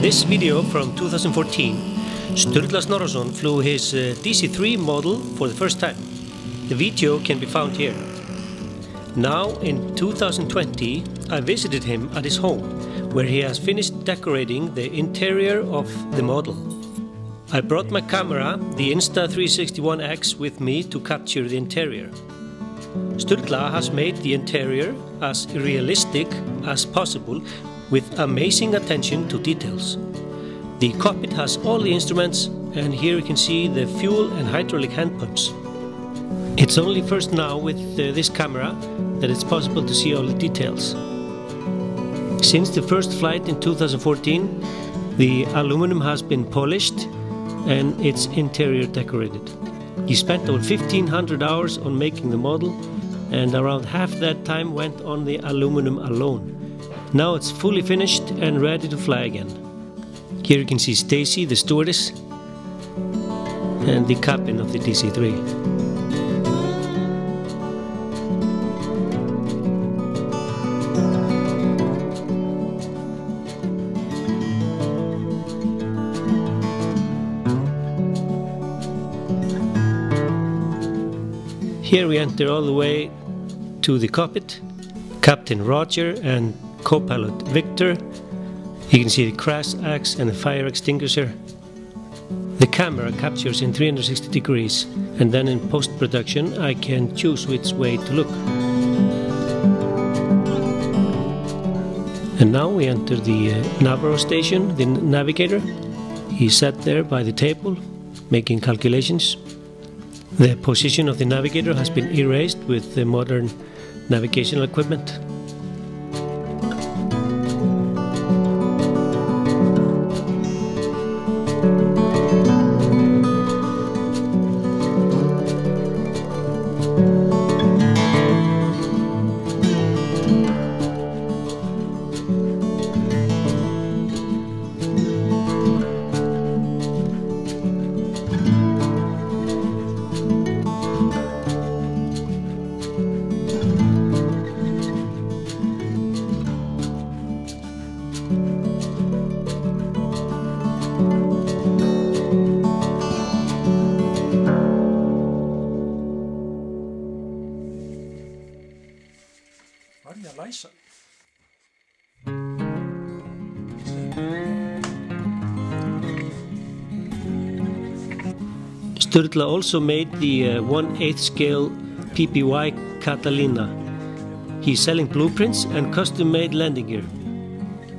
This video from 2014, Sturla Snorrason flew his DC-3 model for the first time. The video can be found here. Now in 2020, I visited him at his home, where he has finished decorating the interior of the model. I brought my camera, the Insta360 ONE X, with me to capture the interior. Sturla has made the interior as realistic as possible, with amazing attention to details. The cockpit has all the instruments, and here you can see the fuel and hydraulic hand pumps. It's only first now with this camera that it's possible to see all the details. Since the first flight in 2014, the aluminum has been polished and its interior decorated. He spent over 1,500 hours on making the model, and around half that time went on the aluminum alone. Now it's fully finished and ready to fly again. Here you can see Stacy, the stewardess, and the cabin of the DC-3. Here we enter all the way to the cockpit. Captain Roger and co-pilot Victor. You can see the crash axe and the fire extinguisher. The camera captures in 360 degrees, and then in post-production I can choose which way to look. And now we enter the Navarro station, the navigator. He sat there by the table making calculations. The position of the navigator has been erased with the modern navigational equipment. Sturla also made the 1/8 scale PBY Catalina. He's selling blueprints and custom-made landing gear.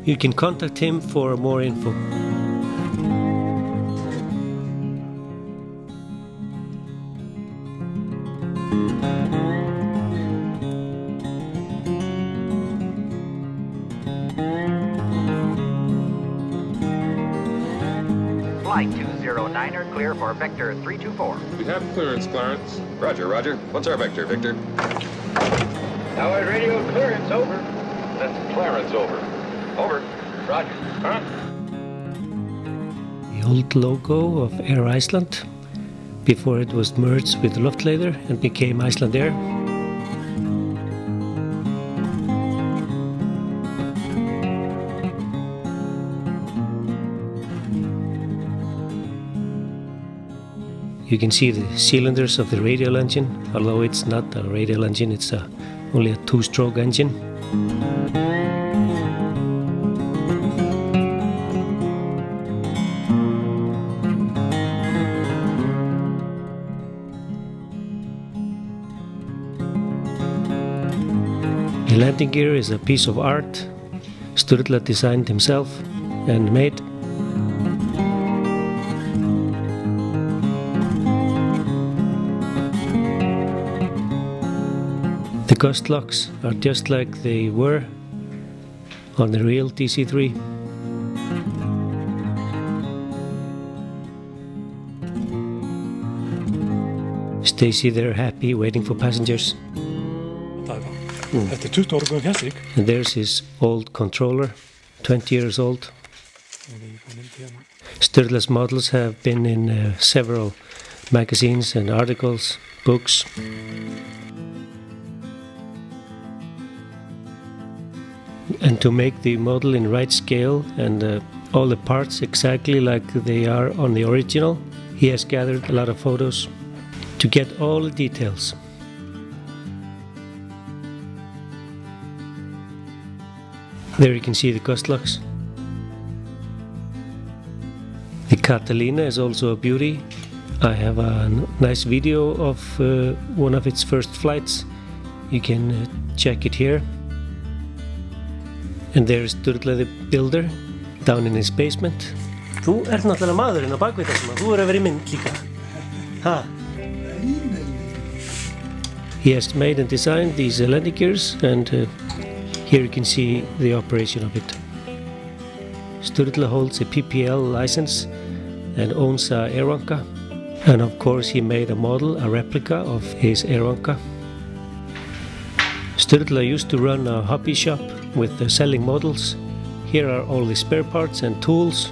You can contact him for more info. Flight 209er, clear for Vector 324. We have clearance, Clarence. Roger, roger. What's our vector, Victor? Tower radio clearance, over. That's Clarence, over. Over. Roger. Huh? The old logo of Air Iceland, before it was merged with Luftlader and became Iceland Air. You can see the cylinders of the radial engine, although it's not a radial engine, it's only a two-stroke engine. The landing gear is a piece of art Sturla designed himself and made. The gust locks are just like they were on the real DC-3. Stacy there happy, waiting for passengers. And there's his old controller, 20 years old. Sturla's models have been in several magazines and articles, books. And to make the model in right scale and all the parts exactly like they are on the original. He has gathered a lot of photos to get all the details. There you can see the gust locks. The Catalina is also a beauty. I have a nice video of one of its first flights. You can check it here. And there is Sturla the builder down in his basement. Þú ert náttúrulega maðurinn á bakvið þessum að þú eru að vera í mynd líka. Ha? He has made and designed these landing gears, and here you can see the operation of it. Sturla holds a PPL license and owns Aeronca, and of course he made a model, a replica of his Aeronca. Sturla used to run a hobby shop with selling models. Here are all the spare parts and tools,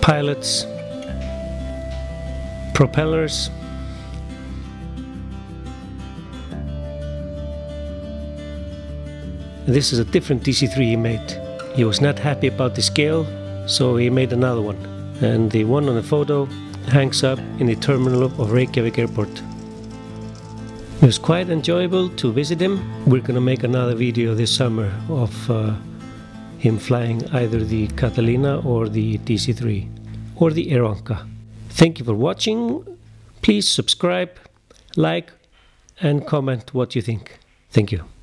pilots, propellers. This is a different DC-3 he made. He was not happy about the scale, so he made another one. And the one on the photo hangs up in the terminal of Reykjavik Airport. It was quite enjoyable to visit him. We're gonna make another video this summer of him flying either the Catalina or the DC-3 or the Aeronca. Thank you for watching. Please subscribe, like, and comment what you think. Thank you.